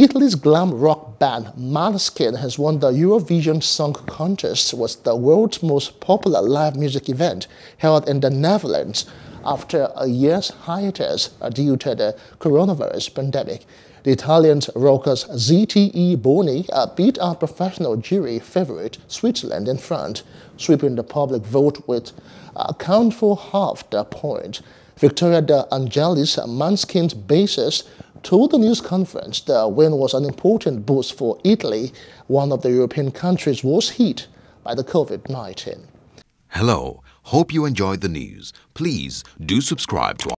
Italy's glam rock band Maneskin has won the Eurovision Song Contest, was the world's most popular live music event held in the Netherlands after a year's hiatus due to the coronavirus pandemic. The Italian rockers Zitti E Buoni beat our professional jury favorite Switzerland in France, sweeping the public vote with a count for half the point. Victoria de Angelis, Maneskin's bassist, told the news conference the win was an important boost for Italy, one of the European countries worst hit by the COVID-19. Hello, hope you enjoyed the news. Please do subscribe to our